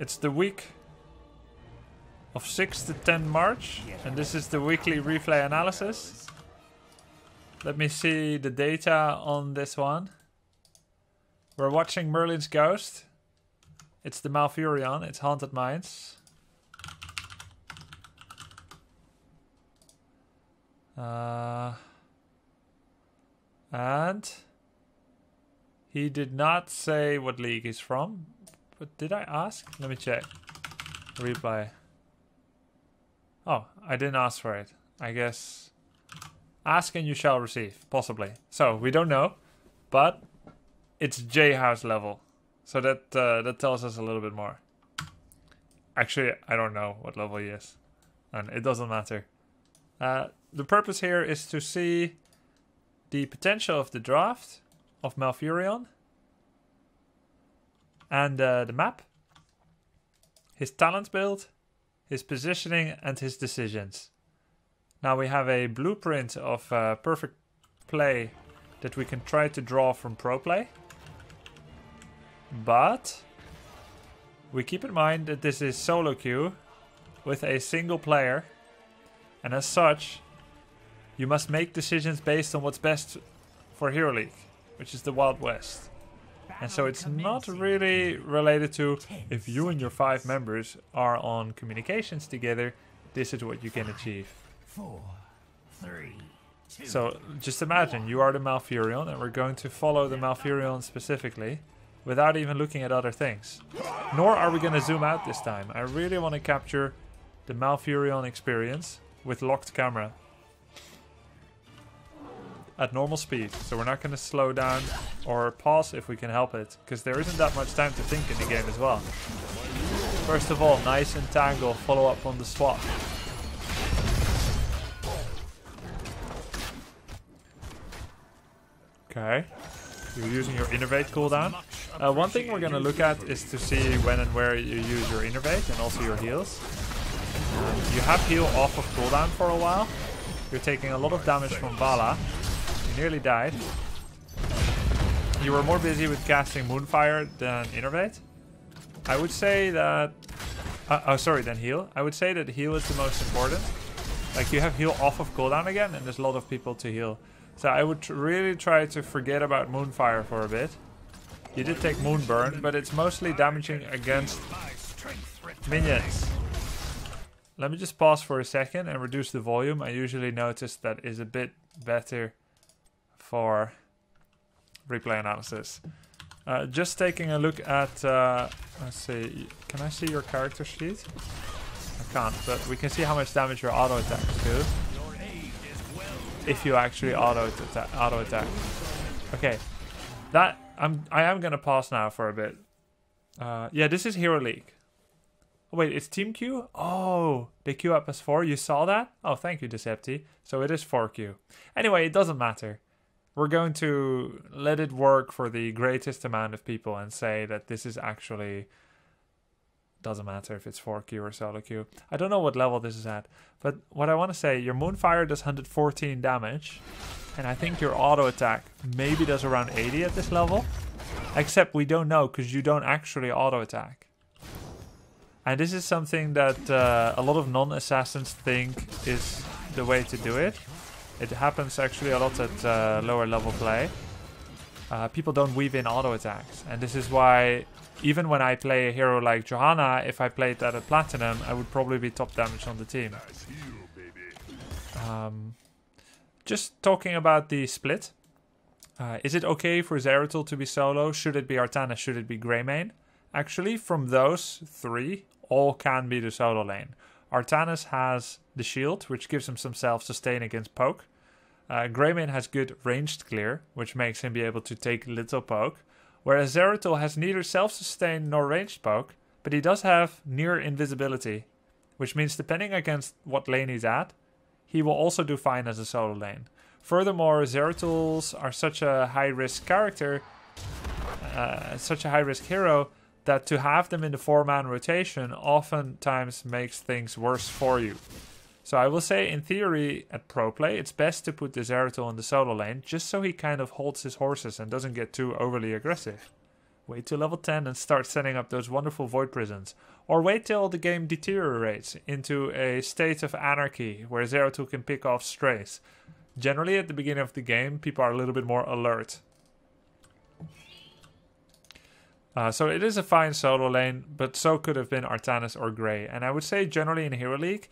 It's the week of 6th to 10th March, and this is the weekly replay analysis. Let me see the data on this one. We're watching Merlin's Ghost. It's the Malfurion, it's Haunted Mines. And he did not say what league he's from, but did I ask? Let me check. Replay. Oh, I didn't ask for it. I guess ask and you shall receive, possibly. So we don't know, but it's J house level, so that tells us a little bit more. Actually, I don't know what level he is, and it doesn't matter. The purpose here is to see the potential of the draft of Malfurion and the map, his talent build, his positioning, and his decisions. Now we have a blueprint of perfect play that we can try to draw from pro play, but we keep in mind that this is solo queue with a single player, and as such you must make decisions based on what's best for Hero League, which is the Wild West. And so it's not really related to if you and your 5 members are on communications together, this is what you can achieve. So just imagine you are the Malfurion, and we're going to follow the Malfurion specifically without even looking at other things. Nor are we going to zoom out this time. I really want to capture the Malfurion experience with locked camera at normal speed, so we're not going to slow down or pause if we can help it, because there isn't that much time to think in the game as well. First of all, nice Entangle follow up on the swap. Okay, you're using your Innervate cooldown. One thing we're going to look at is to see when and where you use your Innervate and also your heals. You have heal off of cooldown for a while. You're taking a lot of damage from Valla. Nearly died. You were more busy with casting Moonfire than Innervate. I would say that... oh, sorry, than heal. I would say that heal is the most important. Like, you have heal off of cooldown again, and there's a lot of people to heal. So I would really try to forget about Moonfire for a bit. You did take Moonburn, but it's mostly damaging against minions. Let me just pause for a second and reduce the volume. I usually notice that is a bit better for replay analysis. Just taking a look at, let's see, can I see your character sheet? I can't, but we can see how much damage your auto attacks do if you actually auto attack. Okay, that I am gonna pause now for a bit. Yeah, this is Hero League. Oh, wait, it's team queue? Oh, they queue up as 4. You saw that? Oh, thank you, Decepti. So it is 4Q. Anyway, it doesn't matter. We're going to let it work for the greatest amount of people and say that this is actually... doesn't matter if it's 4Q or solo queue. I don't know what level this is at, but what I want to say, your Moonfire does 114 damage, and I think your auto attack maybe does around 80 at this level, except we don't know because you don't actually auto attack. And this is something that a lot of non-assassins think is the way to do it. It happens actually a lot at lower level play. People don't weave in auto attacks. And this is why even when I play a hero like Johanna, if I played that at Platinum, I would probably be top damage on the team. Just talking about the split. Is it okay for Zeratul to be solo? Should it be Artanis? Should it be Greymane? Actually, from those 3, all can be the solo lane. Artanis has the shield, which gives him some self-sustain against poke. Greymane has good ranged clear, which makes him be able to take little poke. Whereas Zeratul has neither self-sustain nor ranged poke, but he does have near invisibility, which means depending against what lane he's at, he will also do fine as a solo lane. Furthermore, Zeratul's are such a high-risk character, such a high-risk hero, that to have them in the 4-man rotation oftentimes makes things worse for you. So I will say, in theory, at pro play, it's best to put the Zeratul in the solo lane, just so he kind of holds his horses and doesn't get too overly aggressive. Wait till level 10 and start setting up those wonderful void prisons. Or wait till the game deteriorates into a state of anarchy where Zeratul can pick off strays. Generally at the beginning of the game people are a little bit more alert. So it is a fine solo lane, but so could have been Artanis or Grey. And I would say generally in Hero League,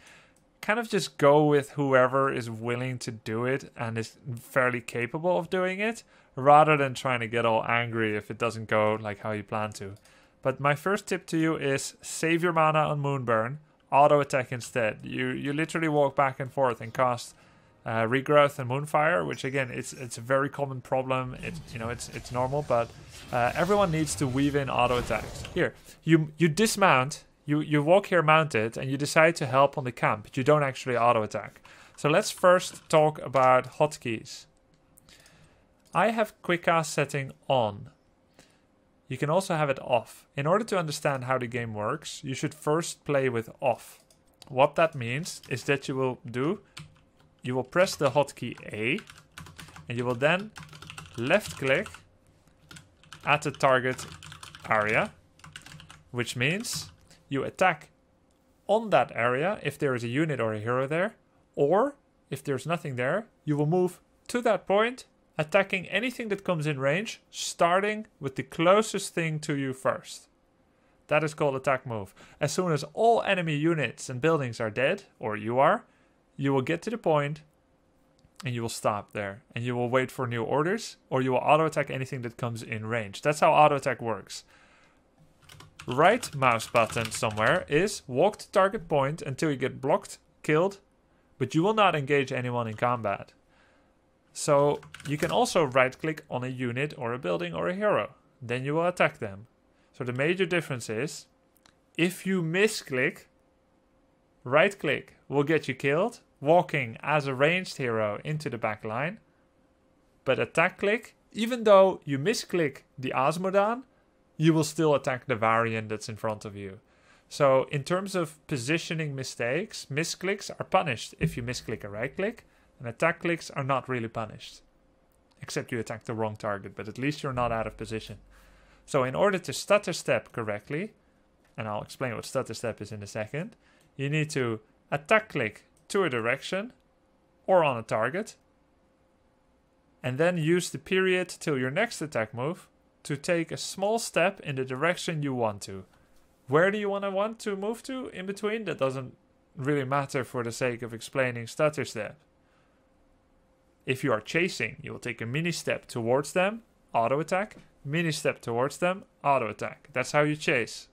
kind of just go with whoever is willing to do it and is fairly capable of doing it, rather than trying to get all angry if it doesn't go like how you plan to. But my first tip to you is save your mana on Moonburn, auto attack instead. You literally walk back and forth and cast Regrowth and Moonfire, which again it's a very common problem. It's normal, but everyone needs to weave in auto attacks. Here you dismount, you walk here mounted, and you decide to help on the camp, but you don't actually auto attack. So let's first talk about hotkeys. I have quickcast setting on. You can also have it off. In order to understand how the game works, you should first play with off. What that means is that you will press the hotkey A, and you will then left click at the target area, which means you attack on that area if there is a unit or a hero there, or if there's nothing there, you will move to that point, attacking anything that comes in range, starting with the closest thing to you first. That is called attack move. As soon as all enemy units and buildings are dead, or you are, you will get to the point and you will stop there. And you will wait for new orders, or you will auto attack anything that comes in range. That's how auto attack works. Right mouse button somewhere is walk to target point until you get blocked, killed, but you will not engage anyone in combat. So you can also right click on a unit or a building or a hero. Then you will attack them. So the major difference is, if you misclick, right click will get you killed, walking as a ranged hero into the back line. But attack click, even though you misclick the Azmodan, you will still attack the Varian that's in front of you. So in terms of positioning mistakes, misclicks are punished if you misclick a right click. And attack clicks are not really punished. Except you attack the wrong target, but at least you're not out of position. So in order to stutter step correctly, and I'll explain what stutter step is in a second, you need to attack click to a direction or on a target, and then use the period till your next attack move to take a small step in the direction you want to. Where do you want to move to in between? That doesn't really matter for the sake of explaining stutter step. If you are chasing, you will take a mini step towards them, auto attack, mini step towards them, auto attack. That's how you chase.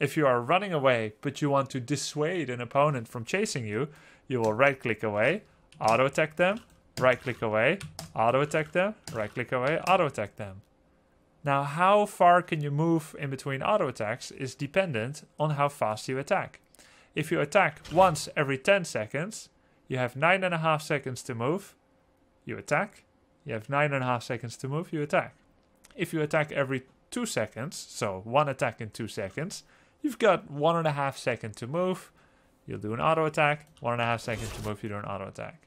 If you are running away, but you want to dissuade an opponent from chasing you, you will right click away, auto attack them, right click away, auto attack them, right click away, auto attack them. Now, how far can you move in between auto attacks is dependent on how fast you attack. If you attack once every 10 seconds, you have 9.5 seconds to move. You attack, you have 9.5 seconds to move, you attack. If you attack every 2 seconds, so one attack in 2 seconds, you've got 1.5 seconds to move, you'll do an auto attack, 1.5 seconds to move, you do an auto attack.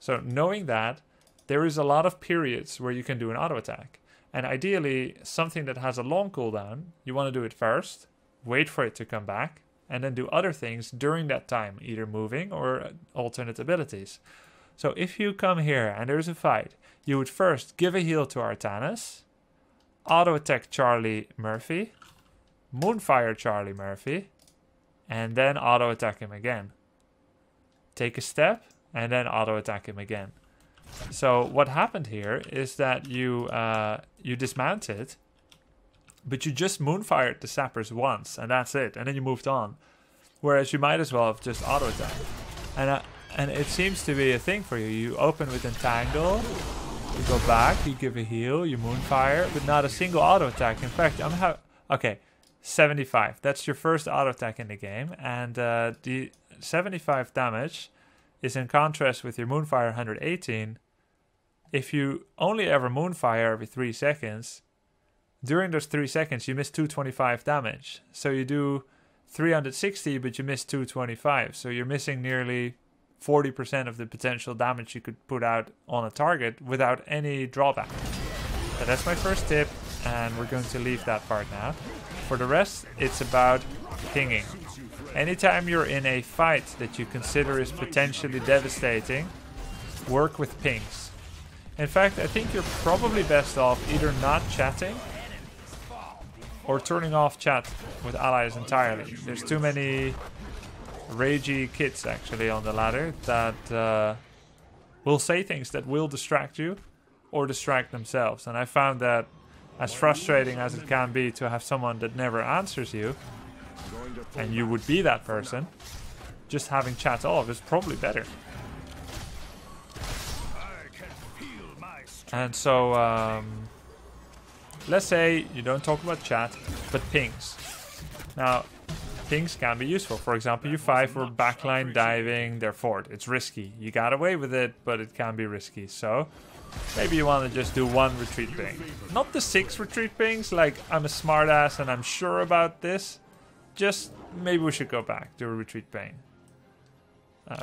So knowing that, there is a lot of periods where you can do an auto attack. And ideally, something that has a long cooldown, you want to do it first, wait for it to come back, and then do other things during that time, either moving or alternate abilities. So if you come here and there's a fight, you would first give a heal to Artanis, auto attack Charlie Murphy, Moonfire Charlie Murphy, and then auto attack him again. Take a step and then auto attack him again. So what happened here is that you dismounted, but you just Moonfired the sappers once and that's it, and then you moved on. Whereas you might as well have just auto attacked. And it seems to be a thing for you. You open with Entangle, you go back, you give a heal, you Moonfire, but not a single auto attack. In fact, I'm okay, 75. That's your first auto attack in the game, and the 75 damage is in contrast with your Moonfire 118. If you only ever Moonfire every 3 seconds, during those 3 seconds you miss 225 damage. So you do 360, but you miss 225. So you're missing nearly 40% of the potential damage you could put out on a target without any drawback. So that's my first tip. and we're going to leave that part now. For the rest, it's about pinging. Anytime you're in a fight that you consider is potentially devastating, work with pings. In fact, I think you're probably best off either not chatting or turning off chat with allies entirely. There's too many ragey kids actually on the ladder that will say things that will distract you or distract themselves. And I found that, as frustrating as it can be to have someone that never answers you, and you would be that person, just having chat off is probably better. And so, let's say you don't talk about chat, but pings. Now, pings can be useful. For example, you five were backline diving their fort. It's risky. You got away with it, but it can be risky. So, maybe you want to just do one retreat ping. Not the 6 retreat pings, like, I'm a smartass and I'm sure about this. Just, maybe we should go back, do a retreat ping.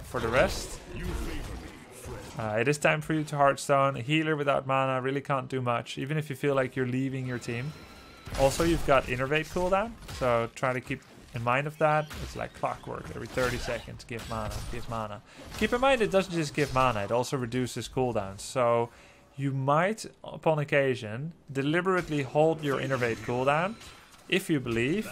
For the rest... it is time for you to Hearthstone. A healer without mana really can't do much, even if you feel like you're leaving your team. Also, you've got Innervate cooldown, so try to keep in mind of that. It's like clockwork. Every 30 seconds, give mana, give mana. Keep in mind, it doesn't just give mana, it also reduces cooldowns. So you might, upon occasion, deliberately hold your Innervate cooldown if you believe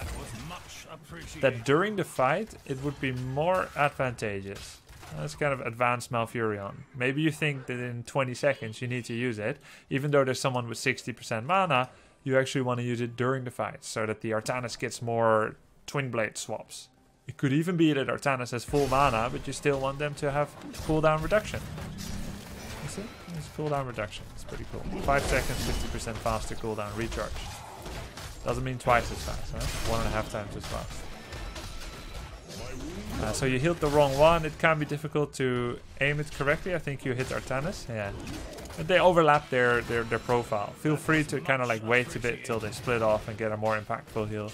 that during the fight it would be more advantageous. That's kind of advanced Malfurion. Maybe you think that in 20 seconds you need to use it. Even though there's someone with 60% mana, you actually want to use it during the fight so that the Artanis gets more twin blade swaps. It could even be that Artanis has full mana, but you still want them to have cooldown reduction. You see? It's cooldown reduction. It's pretty cool. 5 seconds, 50% faster cooldown recharge. Doesn't mean twice as fast, huh? 1.5 times as fast. So you healed the wrong one. It can be difficult to aim it correctly. I think you hit Artanis. Yeah. But they overlap their profile. Feel free to kind of like wait a bit till they split off and get a more impactful heal.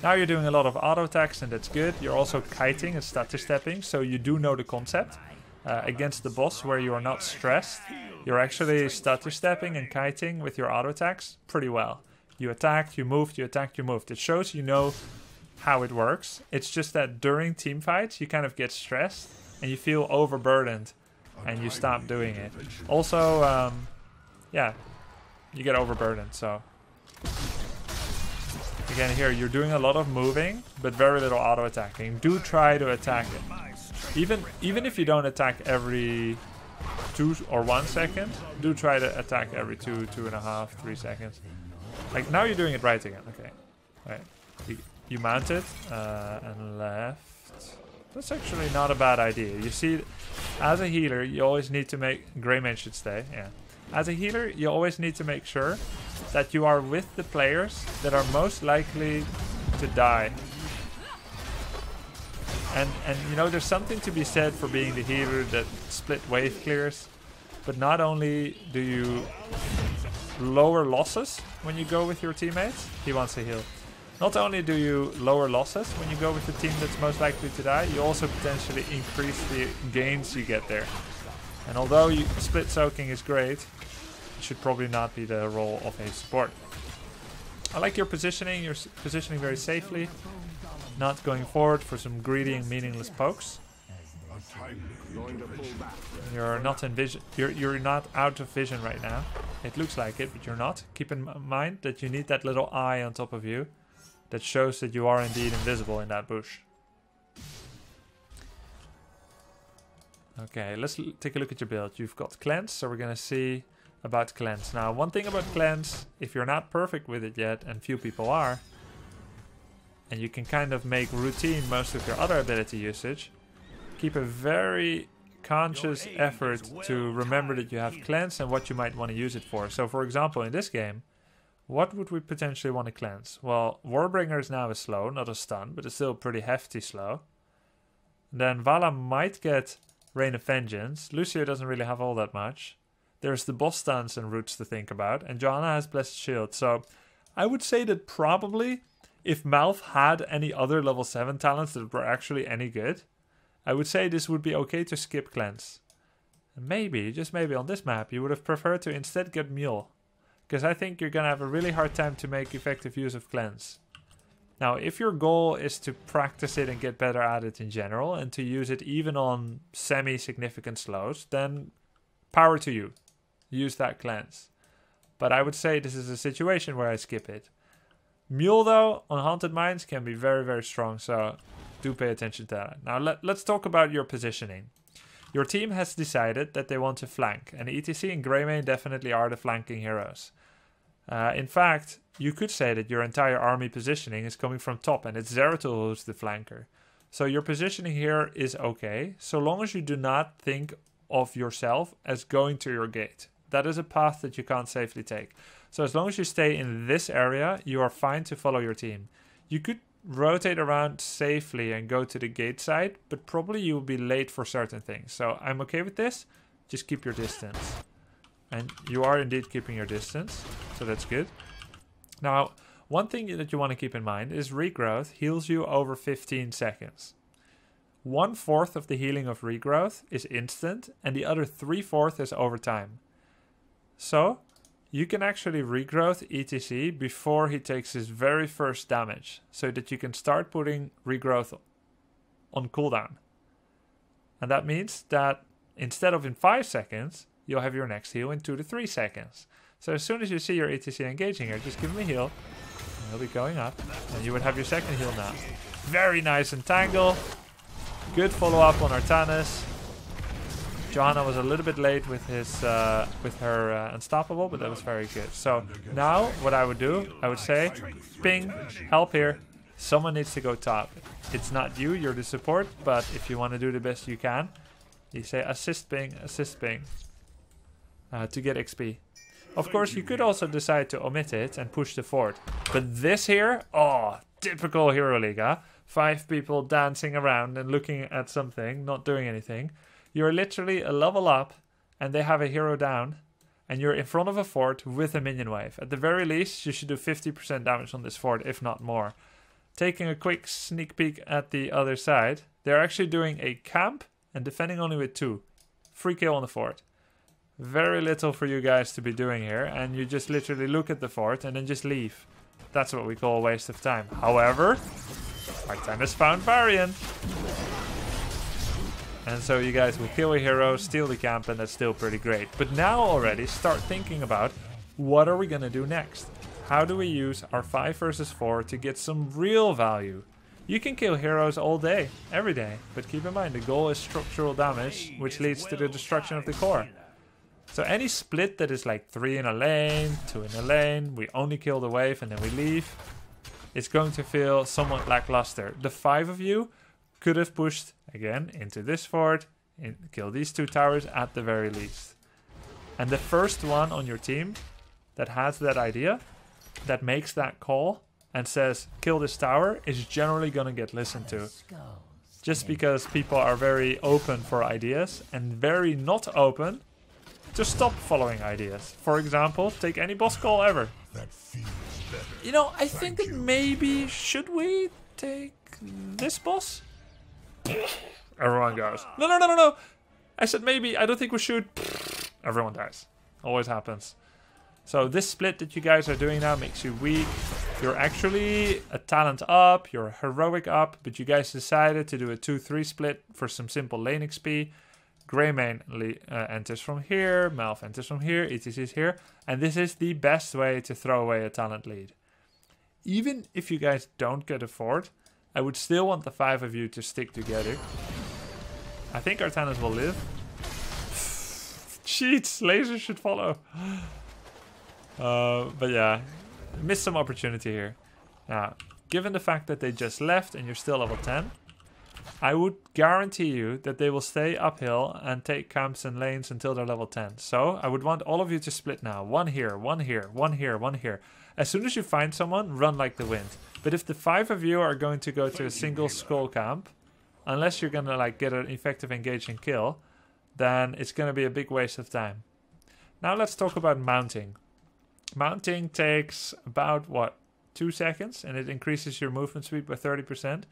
Now you're doing a lot of auto attacks and that's good. You're also kiting and stutter stepping. So you do know the concept. Against the boss where you are not stressed, you're actually stutter stepping and kiting with your auto attacks pretty well. You attacked, you moved, you attacked, you moved. It shows you know how it works. It's just that during team fights you kind of get stressed and you feel overburdened and you stop doing it. Also, yeah, you get overburdened. So again, here you're doing a lot of moving but very little auto attacking. Do try to attack it, even if you don't attack every 2 or 1 second. Do try to attack every 2, 2.5, 3 seconds. Like now you're doing it right again. Okay, all right. You mount it and left. That's actually not a bad idea. You see, as a healer, you always need to make... Greymane should stay, yeah. As a healer, you always need to make sure that you are with the players that are most likely to die. And you know, there's something to be said for being the healer that split wave clears. But not only do you lower losses when you go with your teammates... He wants to heal. Not only do you lower losses when you go with the team that's most likely to die, you also potentially increase the gains you get there. And although split soaking is great, it should probably not be the role of a support. I like your positioning. You're positioning very safely, not going forward for some greedy and meaningless pokes. You're not out of vision right now. It looks like it, but you're not. Keep in mind that you need that little eye on top of you. That shows that you are indeed invisible in that bush. Okay, let's take a look at your build. You've got Cleanse, so we're going to see about Cleanse. Now, one thing about Cleanse, if you're not perfect with it yet, and few people are, and you can kind of make routine most of your other ability usage, keep a very conscious effort to remember that you have Cleanse and what you might want to use it for. So, for example, in this game, what would we potentially want to cleanse? Well, Warbringer is now a slow, not a stun, but it's still pretty hefty slow. Then Valla might get Reign of Vengeance. Lucio doesn't really have all that much. There's the boss stuns and roots to think about. And Johanna has Blessed Shield. So I would say that probably if Malf had any other level 7 talents that were actually any good, I would say this would be okay to skip Cleanse. Maybe, just maybe on this map, you would have preferred to instead get Mule. Because I think you're going to have a really hard time to make effective use of Cleanse. Now, if your goal is to practice it and get better at it in general, and to use it even on semi-significant slows, then power to you. Use that Cleanse. But I would say this is a situation where I skip it. Mule, though, on Haunted Mines can be very, very strong, so do pay attention to that. Now, let's talk about your positioning. Your team has decided that they want to flank, and ETC and Greymane definitely are the flanking heroes. In fact, you could say that your entire army positioning is coming from top, and it's Zeratul who's the flanker. So your positioning here is okay, so long as you do not think of yourself as going to your gate. That is a path that you can't safely take. So as long as you stay in this area, you are fine to follow your team. You could rotate around safely and go to the gate side, but probably you will be late for certain things. So I'm okay with this. Just keep your distance. And you are indeed keeping your distance, so that's good. Now, one thing that you want to keep in mind is Regrowth heals you over 15 seconds. 1/4 of the healing of Regrowth is instant, and the other 3/4 is over time. So you can actually Regrowth ETC before he takes his very first damage, so that you can start putting Regrowth on cooldown. And that means that instead of in 5 seconds, you'll have your next heal in 2 to 3 seconds. So as soon as you see your ETC engaging here, just give him a heal. And he'll be going up, and you would have your second heal now. Very nice Entangle. Good follow-up on Artanis. Johanna was a little bit late with his with her unstoppable, but that was very good. So now what I would do, I would say, ping, help here. Someone needs to go top. It's not you, you're the support, but if you want to do the best you can, you say assist ping, to get XP. Of course, you could also decide to omit it and push the fort. But this here, oh, typical Hero League, huh? 5 people dancing around and looking at something, not doing anything. You're literally a level up, and they have a hero down, and you're in front of a fort with a minion wave. At the very least, you should do 50% damage on this fort, if not more. Taking a quick sneak peek at the other side, they're actually doing a camp and defending only with 2. Free kill on the fort. Very little for you guys to be doing here, and you just literally look at the fort and then just leave. That's what we call a waste of time. However, our time has found Varian. And so you guys will kill a hero, steal the camp, and that's still pretty great. But now already start thinking about what are we going to do next? How do we use our 5 versus 4 to get some real value? You can kill heroes all day, every day. But keep in mind, the goal is structural damage, which leads to the destruction of the core. So any split that is like 3 in a lane, 2 in a lane, we only kill the wave and then we leave, it's going to feel somewhat lackluster. The 5 of you could have pushed again into this fort and kill these 2 towers at the very least. And the first one on your team that has that idea, that makes that call and says kill this tower, is generally going to get listened to. Just because people are very open for ideas and very not open to stop following ideas. For example, take any boss call ever. That feels better. You know, I think that maybe should we take this boss? Everyone goes, no. I said maybe, I don't think we should. Everyone dies. Always happens. So this split that you guys are doing now makes you weak. You're actually a talent up, you're heroic up, but you guys decided to do a 2-3 split for some simple lane XP. Greymane enters from here, Malf enters from here, ETC is here. And this is the best way to throw away a talent lead. Even if you guys don't get a fort, I would still want the 5 of you to stick together. I think Artanis will live. Cheats! Lasers should follow. But yeah, missed some opportunity here. Now, given the fact that they just left and you're still level 10, I would guarantee you that they will stay uphill and take camps and lanes until they're level 10. So I would want all of you to split now. 1 here, 1 here, 1 here, 1 here. As soon as you find someone, run like the wind. But if the 5 of you are going to go to a single skull camp, unless you're going to like get an effective engage and kill, then it's going to be a big waste of time. Now let's talk about mounting. Mounting takes about, what, 2 seconds? And it increases your movement speed by 30%.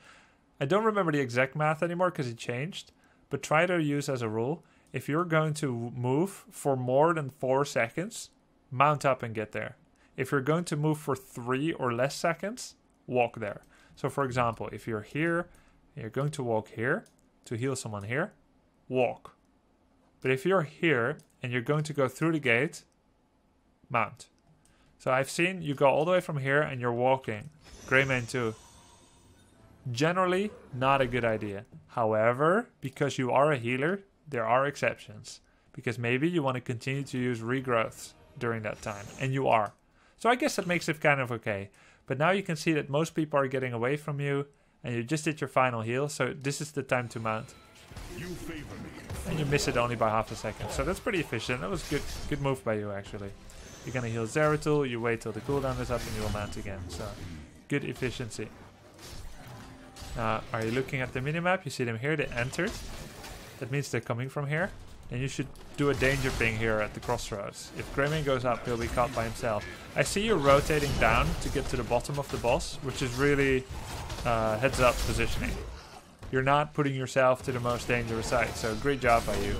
I don't remember the exact math anymore because it changed. But try to use as a rule, if you're going to move for more than 4 seconds, mount up and get there. If you're going to move for 3 or less seconds, walk there. So for example, if you're here, you're going to walk here to heal someone here, walk. But if you're here and you're going to go through the gate, mount. So I've seen you go all the way from here and you're walking. Greymane too. Generally, not a good idea. However, because you are a healer, there are exceptions. Because maybe you want to continue to use regrowths during that time. And you are. So I guess that makes it kind of okay. But now you can see that most people are getting away from you. And you just did your final heal. So this is the time to mount. You favor me. And you miss it only by half a second. So that's pretty efficient. That was good move by you actually. You're going to heal Zeratul. You wait till the cooldown is up and you will mount again. So good efficiency. Are you looking at the minimap? You see them here. They entered. That means they're coming from here. And you should do a danger ping here at the crossroads. If Greymane goes up, he'll be caught by himself. I see you rotating down to get to the bottom of the boss, which is really heads-up positioning. You're not putting yourself to the most dangerous side, so great job by you.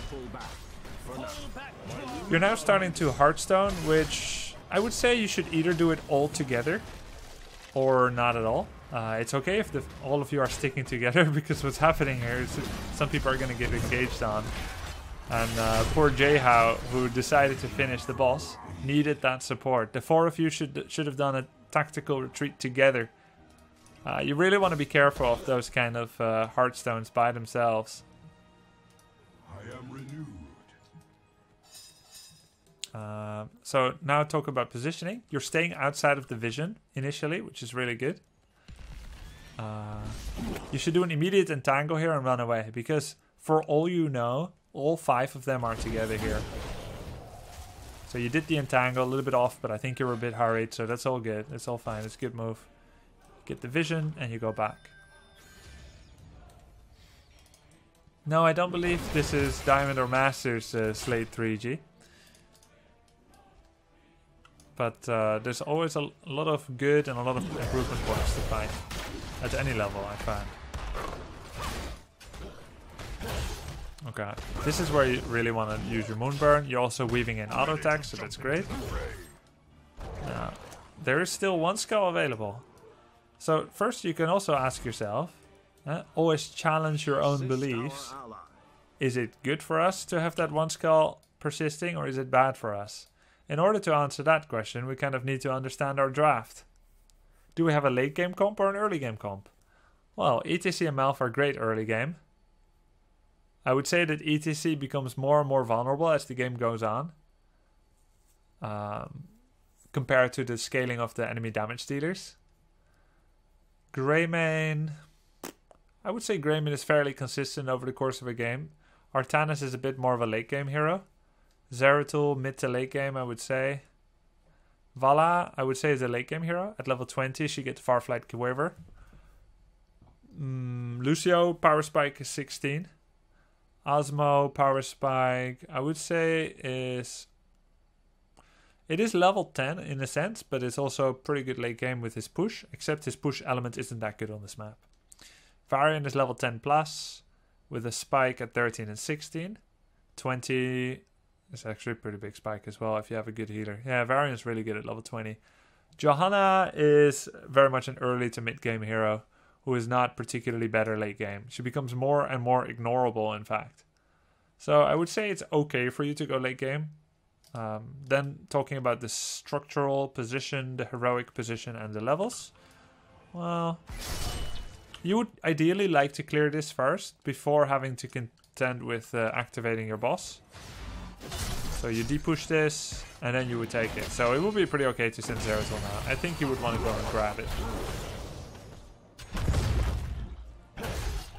You're now starting to Hearthstone, which I would say you should either do it all together or not at all. It's okay if all of you are sticking together, because what's happening here is some people are going to get engaged on. And poor Jayhao, who decided to finish the boss, needed that support. The four of you should have done a tactical retreat together. You really want to be careful of those kind of Hearthstones by themselves. I am renewed. So now talk about positioning. You're staying outside of the vision initially, which is really good. You should do an immediate entangle here and run away, because for all you know, all 5 of them are together here. So you did the entangle, a little bit off, but I think you were a bit hurried, so that's all good. It's all fine. It's a good move. Get the vision, and you go back. No, I don't believe this is Diamond or Master's Slate 3G. But there's always a lot of good and a lot of improvement points to find. At any level, I found. Okay, this is where you really want to use your Moonburn. You're also weaving in auto attacks, so that's great. Now, there is still one skill available. So first you can also ask yourself, always challenge your own beliefs. Is it good for us to have that one skull persisting, or is it bad for us? In order to answer that question, we kind of need to understand our draft. Do we have a late game comp or an early game comp? Well, ETC and Malf are great early game. I would say that ETC becomes more and more vulnerable as the game goes on. Compared to the scaling of the enemy damage dealers. Greymane, I would say Greymane is fairly consistent over the course of a game. Artanis is a bit more of a late game hero. Zeratul, mid to late game, I would say. Valla, I would say, is a late game hero. At level 20, she gets Far Flight Quiver. Lucio, Power Spike is 16. Azmo, Power Spike, I would say is... It is level 10 in a sense, but it's also pretty good late game with his push, except his push element isn't that good on this map. Varian is level 10 plus, with a spike at 13 and 16. 20 is actually a pretty big spike as well if you have a good healer. Yeah, Varian's really good at level 20. Johanna is very much an early to mid game hero who is not particularly better late game. She becomes more and more ignorable, in fact. So I would say it's okay for you to go late game. Then talking about the structural position, the heroic position, and the levels. Well, you would ideally like to clear this first before having to contend with activating your boss. So you depush this, and then you would take it. So it would be pretty okay to send Zeratul now. I think you would want to go and grab it.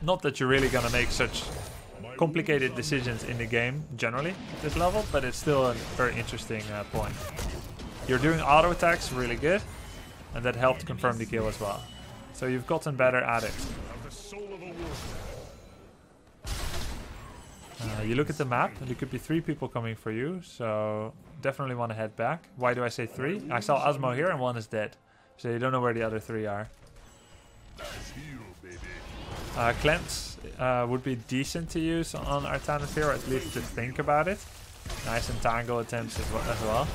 Not that you're really going to make such... complicated decisions in the game generally at this level, but it's still a very interesting point. You're doing auto attacks really good, and that helped confirm the kill as well. So you've gotten better at it. You look at the map, and there could be 3 people coming for you, so definitely want to head back. Why do I say 3? I saw Azmo here and one is dead, so you don't know where the other 3 are. Cleanse would be decent to use on Artanis here, or at least to think about it. Nice entangle attempts as well.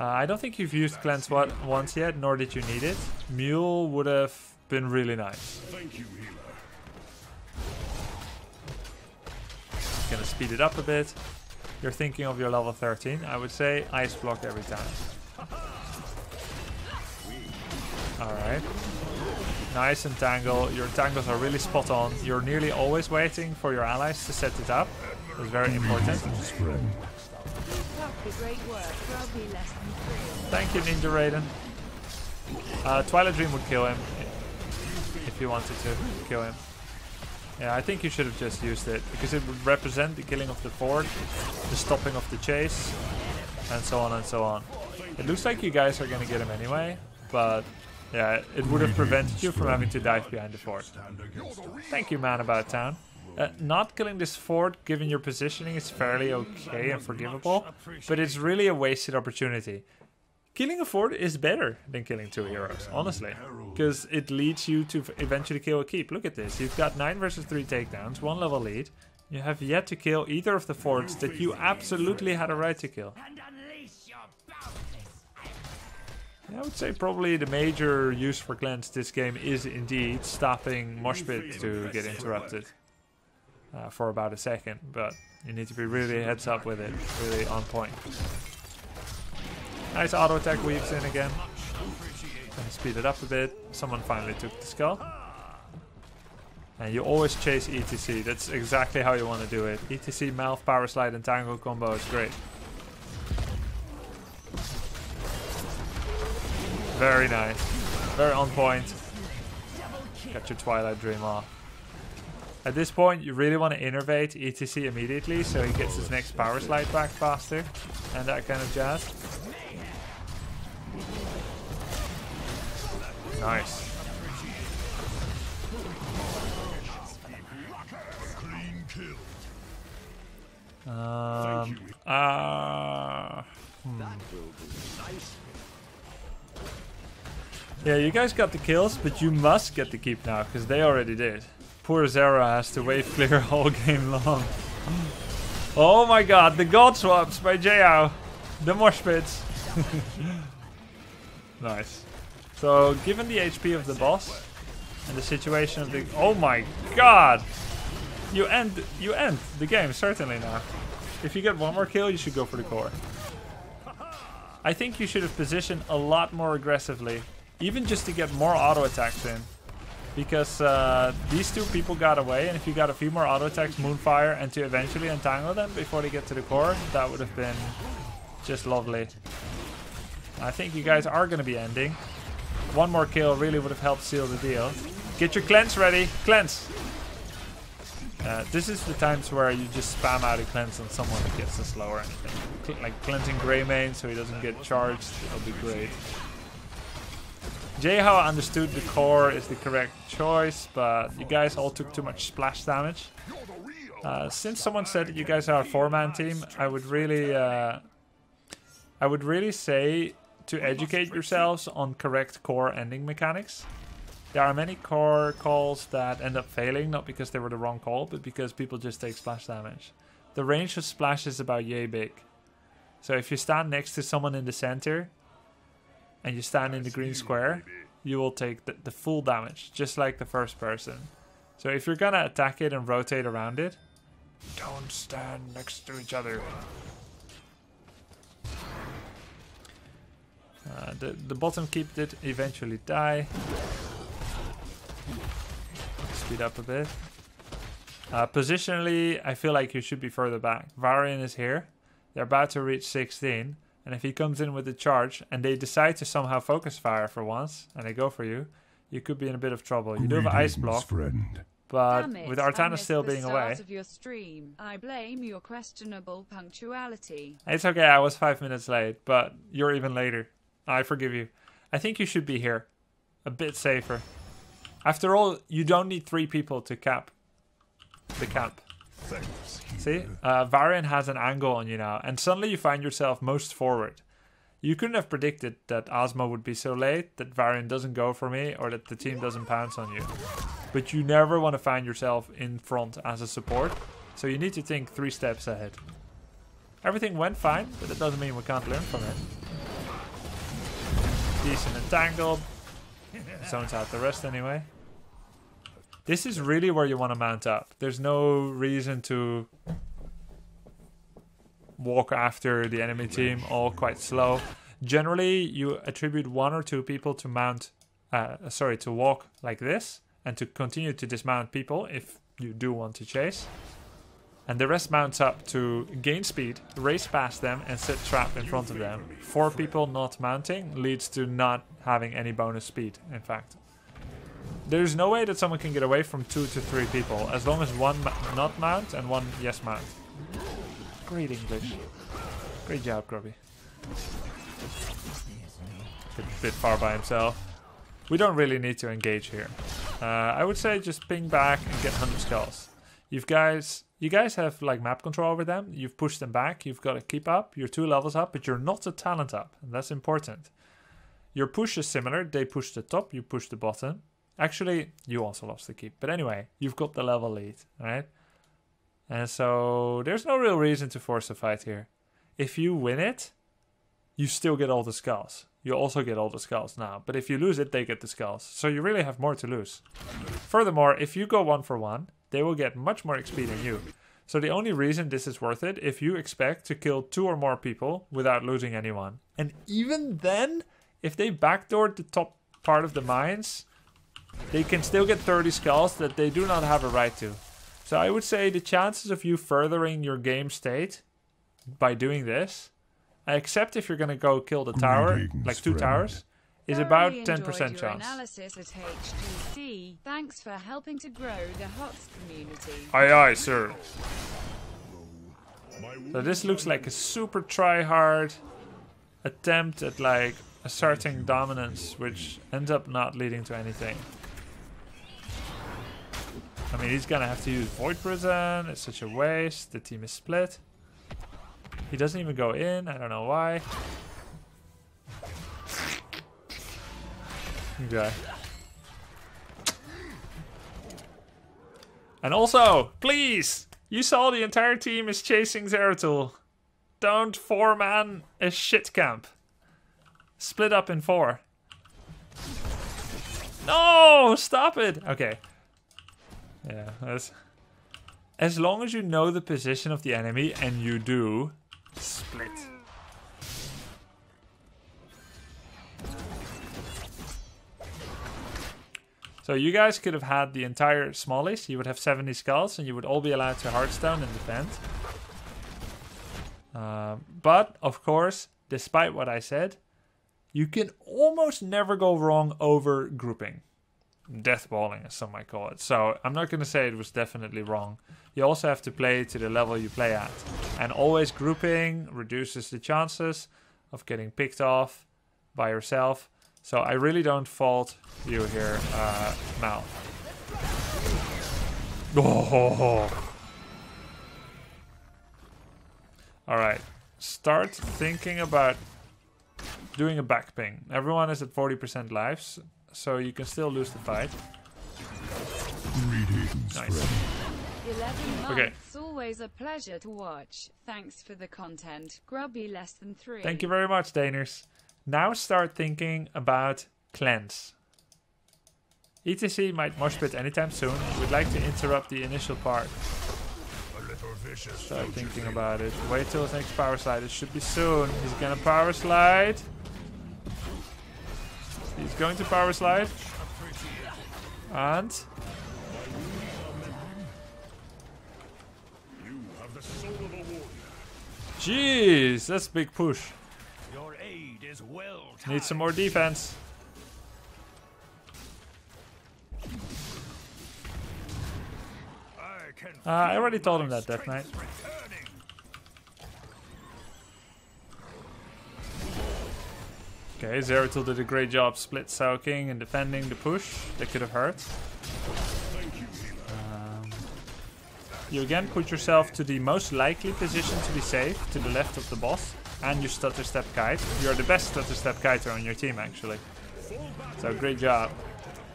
I don't think you've used Cleanse once yet, nor did you need it. Mule would have been really nice. Thank you, healer. Just gonna speed it up a bit. You're thinking of your level 13. I would say Ice Block every time. Alright. Nice Entangle. Your Entangles are really spot on. You're nearly always waiting for your allies to set it up. It's very important. Thank you, Ninja Raiden. Twilight Dream would kill him if you wanted to kill him. Yeah, I think you should have just used it, because it would represent the killing of the fort, the stopping of the chase, and so on and so on. It looks like you guys are going to get him anyway, but yeah, it would have prevented you from having to dive behind the fort. Thank you, man about town. Not killing this fort, given your positioning, is fairly okay and forgivable, but it's really a wasted opportunity. Killing a fort is better than killing two heroes, honestly, because it leads you to eventually kill a keep. Look at this, you've got 9 versus 3 takedowns, 1 level lead. You have yet to kill either of the forts that you absolutely had a right to kill. I would say probably the major use for Cleanse this game is indeed stopping Mosh Pit to get interrupted. For about a second, but you need to be really heads up with it, really on point. Nice auto attack weaves in again. And speed it up a bit. Someone finally took the skull. And you always chase ETC, that's exactly how you want to do it. ETC, Malf, Power Slide, and Tangle combo is great. Very nice. Very on point. Got your Twilight Dream off. At this point, you really want to innervate ETC immediately, so he gets his next Power Slide back faster, and that kind of jazz. Nice. Yeah, you guys got the kills, but you must get the keep now, because they already did. Poor Zera has to wave clear all game long. Oh my god, the God Swaps by Jao. The Mosh Pits. Nice. So, given the HP of the boss and the situation of the... Oh my god! You end the game, certainly now. If you get one more kill, you should go for the core. I think you should have positioned a lot more aggressively. Even just to get more auto attacks in. Because these two people got away, and if you got a few more auto attacks, Moonfire, and to eventually entangle them before they get to the core, that would have been just lovely. I think you guys are going to be ending. One more kill really would have helped seal the deal. Get your Cleanse ready. Cleanse! This is the times where you just spam out a Cleanse on someone that gets the slow or anything. Like cleansing Greymane so he doesn't get charged. That'll be great. Jhao understood the core is the correct choice, but you guys all took too much splash damage. Since someone said that you guys are a 4-man team, I would really say to educate yourselves on correct core ending mechanics. There are many core calls that end up failing, not because they were the wrong call, but because people just take splash damage. The range of splash is about yay big. So if you stand next to someone in the center, and you stand in the green square, you will take the full damage, just like the first person. So if you're gonna attack it and rotate around it, don't stand next to each other. The bottom keep did eventually die. Speed up a bit. Positionally, I feel like you should be further back. Varian is here. They're about to reach 16. And if he comes in with a charge and they decide to somehow focus fire for once and they go for you, you could be in a bit of trouble. You do have an Ice Block, but with Artanis still being away. I blame your questionable punctuality. It's okay, I was 5 minutes late, but you're even later. I forgive you. I think you should be here. A bit safer. After all, you don't need 3 people to cap the camp. See, Varian has an angle on you now, and suddenly you find yourself most forward. You couldn't have predicted that Ozma would be so late, that Varian doesn't go for me, or that the team doesn't pounce on you. But you never want to find yourself in front as a support, so you need to think 3 steps ahead. Everything went fine, but it doesn't mean we can't learn from it. Decent entangled. Zones out the rest anyway. This is really where you want to mount up. There's no reason to walk after the enemy team, all quite slow. Generally, you attribute one or two people to mount, to walk like this, and to continue to dismount people if you do want to chase. And the rest mounts up to gain speed, race past them, and set trap in front of them. Four people not mounting leads to not having any bonus speed, in fact. There's no way that someone can get away from 2 to 3 people, as long as one not mount and one yes mount. Great English. Great job, Grubby. A bit far by himself. We don't really need to engage here. I would say just ping back and get 100 skulls. You guys have like map control over them. You've pushed them back. You've got to keep up. You're 2 levels up, but you're not a talent up. And that's important. Your push is similar. They push the top. You push the bottom. Actually, you also lost the keep. But anyway, you've got the level lead, right? And so there's no real reason to force a fight here. If you win it, you still get all the skulls. You also get all the skulls now. But if you lose it, they get the skulls. So you really have more to lose. Furthermore, if you go 1 for 1, they will get much more XP than you. So the only reason this is worth it, if you expect to kill 2 or more people without losing anyone. And even then, if they backdoored the top part of the mines, they can still get 30 skulls that they do not have a right to. So I would say the chances of you furthering your game state by doing this, except if you're going to go kill the tower, like 2 towers, is about 10% chance. Thanks for helping to grow the HOTS community. Aye aye, sir. So this looks like a super try-hard attempt at like asserting dominance, which ends up not leading to anything. I mean, he's gonna have to use Void Prison. It's such a waste. The team is split. He doesn't even go in. I don't know why. Okay. And also, please, you saw the entire team is chasing Zeratul. Don't 4-man a shit camp. Split up in 4. No, stop it. Okay. Yeah, that's... As long as you know the position of the enemy, and you do, split. So you guys could have had the entire smallies. You would have 70 skulls, and you would all be allowed to hearthstone and defend. But, of course, despite what I said, you can almost never go wrong over grouping. Deathballing, as some might call it. So I'm not going to say it was definitely wrong. You also have to play to the level you play at. And always grouping reduces the chances of getting picked off by yourself. So I really don't fault you here, Mal. Oh. Alright. Start thinking about doing a back ping. Everyone is at 40% lives, so you can still lose the fight. Nice. 11 months, okay. Always a pleasure to watch. Thanks for the content. Grubby less than 3. Thank you very much, Daners. Now start thinking about Cleanse. ETC might mosh pit anytime soon. We'd like to interrupt the initial part. Start thinking about it. Wait till his next power slide. It should be soon. He's gonna power slide. He's going to power slide. And jeez, that's a big push. Need some more defense. I already told him that, Death Knight. Okay, Zeratul did a great job split soaking and defending the push. That could have hurt. You again put yourself to the most likely position to be safe, to the left of the boss, and you stutter step kite. You're the best stutter step kiter on your team, actually. So great job.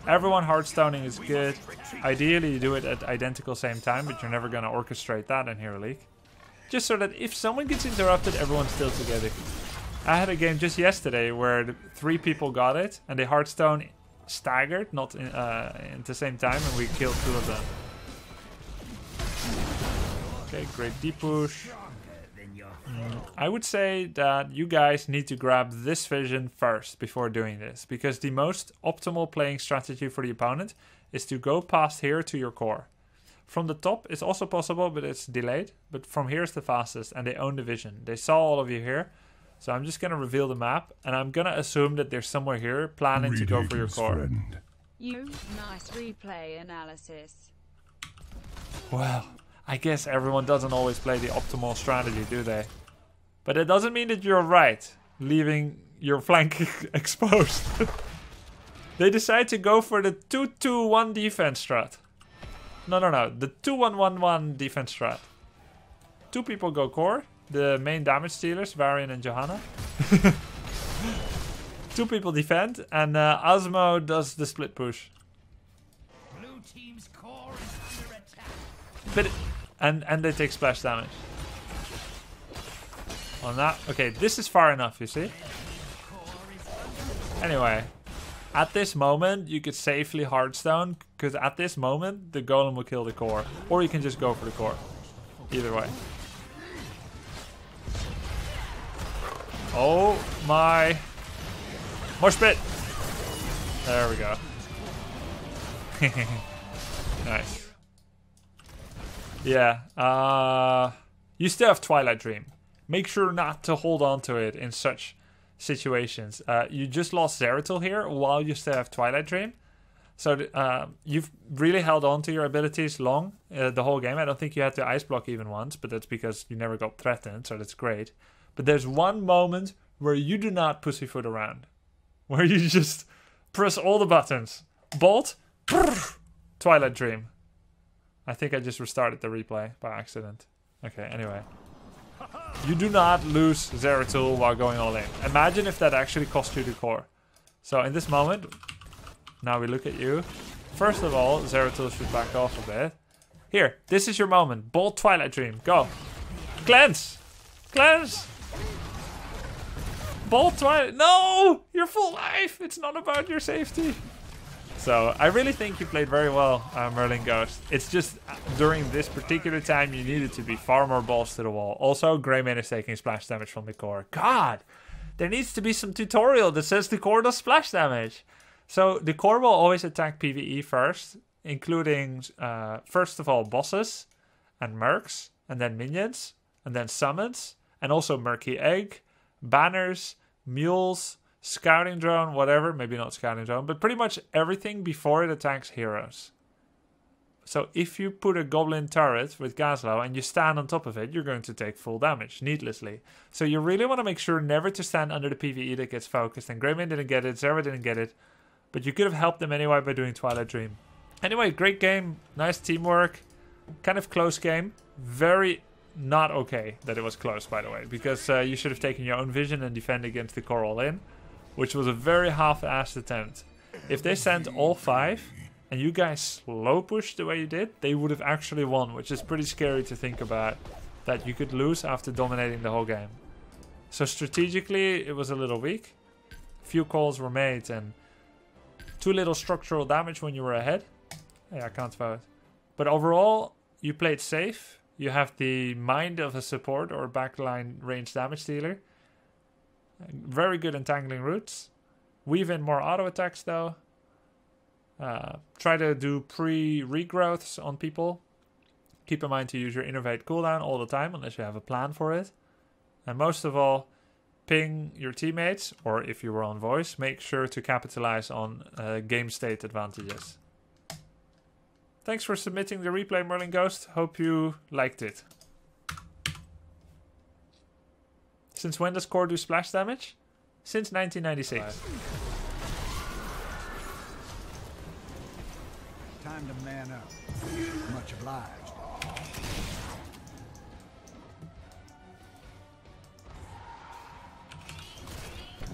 Everyone hearthstoning is good. Ideally, you do it at identical same time, but you're never going to orchestrate that in Hero League. Just so that if someone gets interrupted, everyone's still together. I had a game just yesterday where 3 people got it, and they Hearthstone staggered, not in, at the same time, and we killed 2 of them. Okay, great deep push. I would say that you guys need to grab this vision first before doing this, because the most optimal playing strategy for the opponent is to go past here to your core. From the top it's also possible, but it's delayed, but from here is the fastest, and they own the vision. They saw all of you here, so I'm just going to reveal the map, and I'm going to assume that they're somewhere here planning to go for your core. You nice replay analysis. Well, I guess everyone doesn't always play the optimal strategy, do they? But it doesn't mean that you're right, leaving your flank exposed. They decide to go for the 2-2-1 defense strat. No, the 2-1-1-1 defense strat. 2 people go core, the main damage dealers, Varian and Johanna. 2 people defend, and Azmo does the split push. Blue team's core is under attack. But and they take splash damage. Well, now, okay, this is far enough, you see. Anyway, at this moment, you could safely Hearthstone, because at this moment, the golem will kill the core. Or you can just go for the core. Either way. Oh my. Mosh Pit! There we go. Nice. Yeah. You still have Twilight Dream. Make sure not to hold on to it in such situations. You just lost Zeratul here while you still have Twilight Dream. So you've really held on to your abilities long the whole game. I don't think you had to Ice Block even once, but that's because you never got threatened, so that's great. But there's one moment where you do not pussyfoot around. Where you just press all the buttons. Bolt, brrr, Twilight Dream. I think I just restarted the replay by accident. Okay, anyway. You do not lose Zeratul while going all in. Imagine if that actually cost you the core. So in this moment, now we look at you. First of all, Zeratul should back off a bit. Here, this is your moment. Bold Twilight Dream. Go. Cleanse. Cleanse. Bold Twilight. No! Your full life. It's not about your safety. So I really think you played very well, Merlin's Ghost. It's just during this particular time you needed to be far more balls to the wall. Also, Greymane is taking splash damage from the core. God, there needs to be some tutorial that says the core does splash damage. So the core will always attack PvE first, including first of all bosses and mercs, and then minions, and then summons, and also murky egg, banners, mules, scouting drone, whatever, maybe not scouting drone, but pretty much everything before it attacks heroes. So if you put a goblin turret with Gazlow and you stand on top of it, you're going to take full damage, needlessly. So you really want to make sure never to stand under the PvE that gets focused, and Greymane didn't get it, Zera didn't get it, but you could have helped them anyway by doing Twilight Dream. Anyway, great game, nice teamwork, kind of close game, very not okay that it was close, by the way, because you should have taken your own vision and defend against the core all in, which was a very half-assed attempt. If they sent all 5, and you guys slow pushed the way you did, they would have actually won, which is pretty scary to think about, that you could lose after dominating the whole game. So strategically, it was a little weak. Few calls were made, and too little structural damage when you were ahead. Yeah, I can't vote. But overall, you played safe. You have the mind of a support or backline range damage dealer. Very good entangling routes. Weave in more auto attacks though. Try to do pre-regrowths on people. Keep in mind to use your Innervate cooldown all the time unless you have a plan for it. And most of all, ping your teammates, or if you were on voice, make sure to capitalize on game state advantages. Thanks for submitting the replay, Merlin's Ghost. Hope you liked it. Since when does core do splash damage? Since 1996. Right. Time to man up. Much obliged.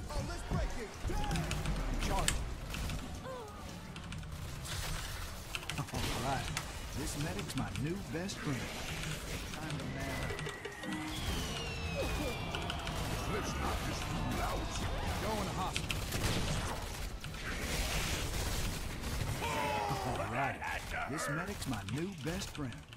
Oh, let's break it. Charge. All right. This medic's my new best friend. Time to man up. Let's knock this fool out. Going to hospital. Alrighty. This medic's my new best friend.